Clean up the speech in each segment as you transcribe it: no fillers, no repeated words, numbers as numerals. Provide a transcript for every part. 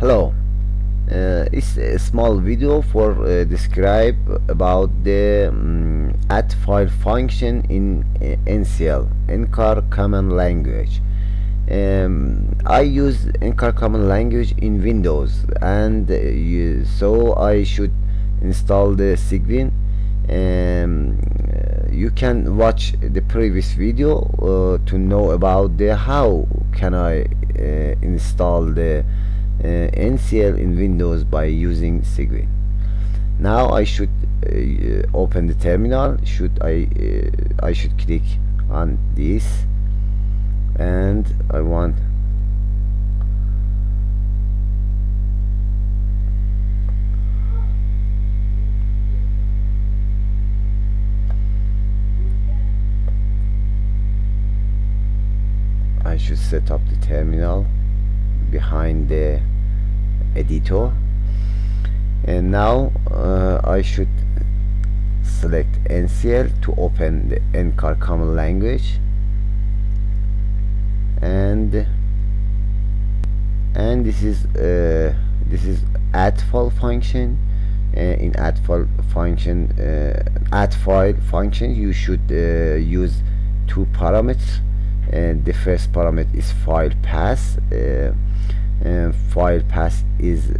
Hello, it's a small video for describe about the at file function in NCL, NCAR Common Language. I use NCAR Common Language in Windows, and so I should install the Cygwin. You can watch the previous video to know about the how can I install the NCL in Windows by using Cygwin. Now I should open the terminal. I should click on this, and I want should set up the terminal behind the editor, and now I should select NCL to open the NCAR Common Language, and this is add file function. In add file function you should use two parameters. And the first parameter is file path. File path is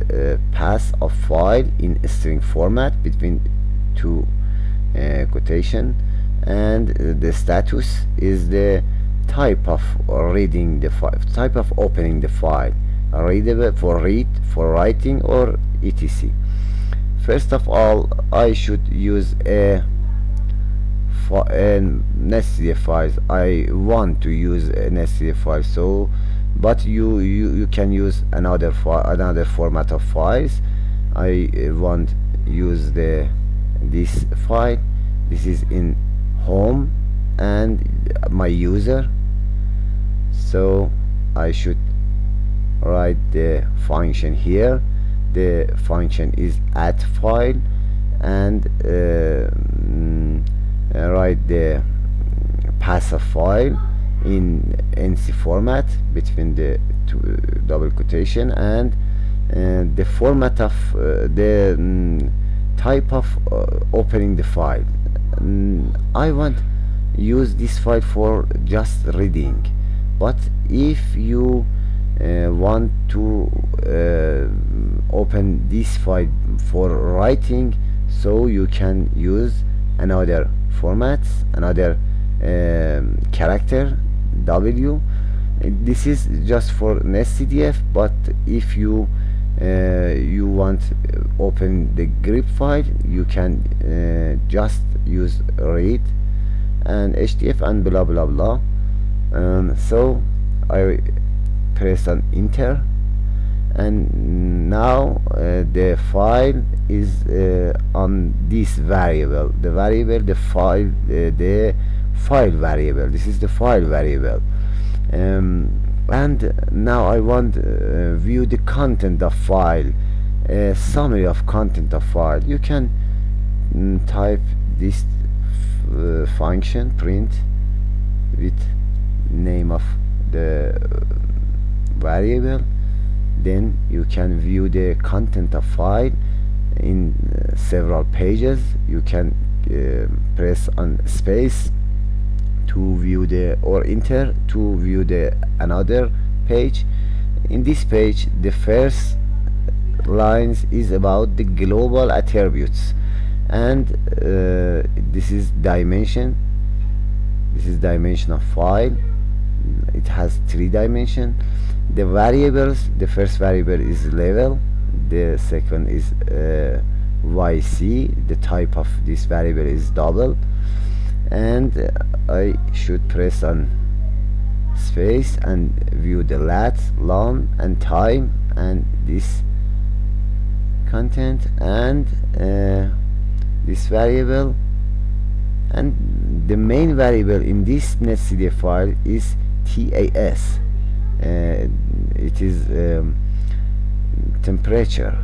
path of file in a string format between two quotation, and the status is the type of reading the file, type of opening the file, readable for read, for writing, or etc. First of all, I should use a NetCDF files. I want to use NetCDF files, so but you can use another format of files. I want use this file. This is in home and my user, so I should write the function here. The function is add file, and write the path of file in NC format between the two double quotation, and the format of the type of opening the file. I want use this file for just reading, but if you want to open this file for writing, so you can use another formats, another character W. This is just for NetCDF, but if you want open the GRIB file, you can just use read and SDF and blah blah blah. So I press on enter, and now the file is on this variable, the file variable. This is the file variable, and now I want view the content of file, summary of content of file. You can type this function print with name of the variable, then you can view the content of file in several pages. You can press on space to view the, or enter to view the another page. In this page, the first lines is about the global attributes, and this is dimension. This is dimension of file. It has 3 dimensions. The variables, the first variable is level, the second is YC, the type of this variable is double, and I should press on space and view the lat, long, and time, and this content, and this variable, and the main variable in this NetCDF file is TAS. It is temperature.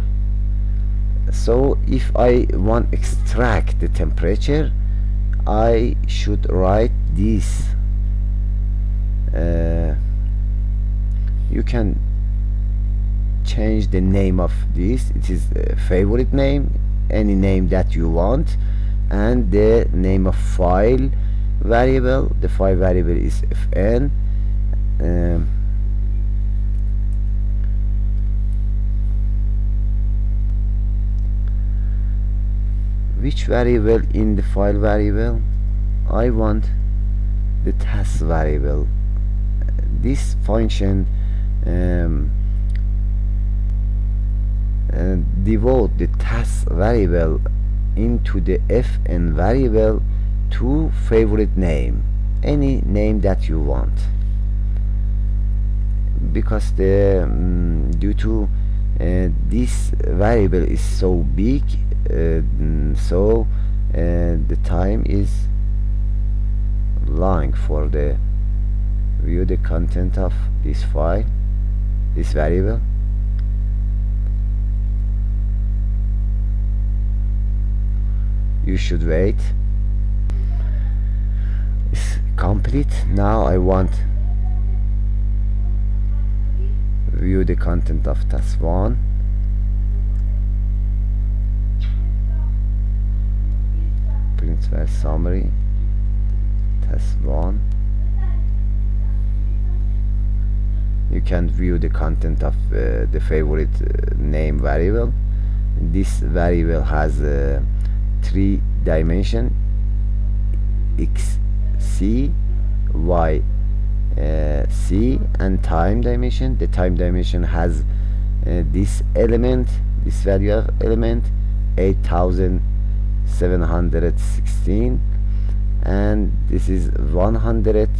So if I want extract the temperature, I should write this. You can change the name of this. It is a favorite name, any name that you want, and the name of file variable. The file variable is fn. Which variable in the file variable? I want the task variable. This function devote the task variable into the fn variable to favorite name, any name that you want, because the due to this variable is so big, so the time is long for the view the content of this file, this variable. You should wait. It's complete. Now I want view the content of task 1. Print file summary. Task 1. You can view the content of the favorite name variable. This variable has 3 dimension, x, c, y, c, and time dimension. The time dimension has this element, this value of element 8716, and this is 114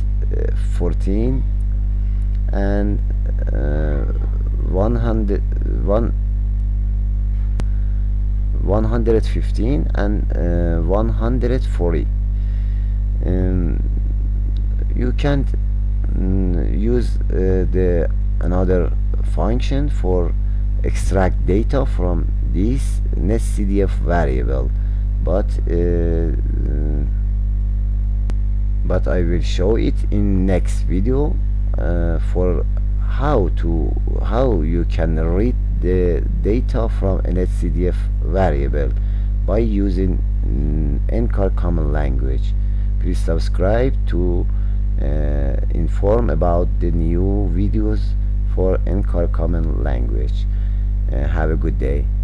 and 115 and 140. You can't use the another function for extract data from this NetCDF variable, but I will show it in next video for how you can read the data from an NCDF variable by using NCAR Common Language. Please subscribe to inform about the new videos for NCAR Common Language. Have a good day.